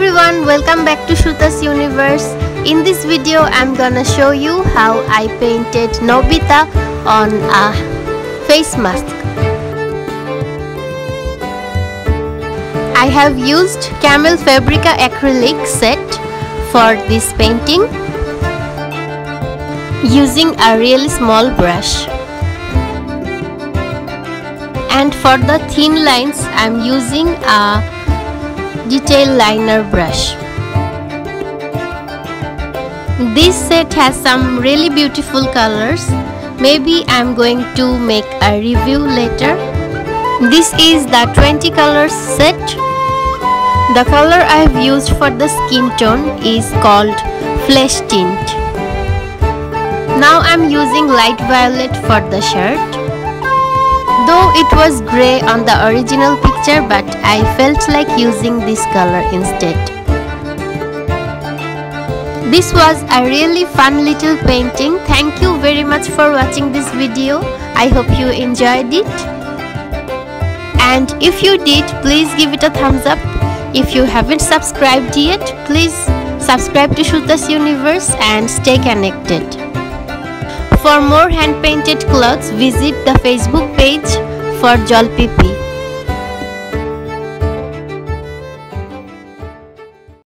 everyone, welcome back to Su Ta's Universe. In this video I'm gonna show you how I painted Nobita on a face mask. I have used Camel Fabrica Acrylic set for this painting using a really small brush. And for the thin lines I'm using a Detail Liner brush. This set has some really beautiful colors. Maybe I'm going to make a review later. This is the 20 colors set. The color I've used for the skin tone is called flesh tint. Now I'm using light violet for the shirt. Though it was grey on the original picture, but I felt like using this color instead. This was a really fun little painting. Thank you very much for watching this video. I hope you enjoyed it. And if you did, please give it a thumbs up. If you haven't subscribed yet, please subscribe to Su Ta's Universe and stay connected. For more hand painted clothes, visit the Facebook page for Jolpipi.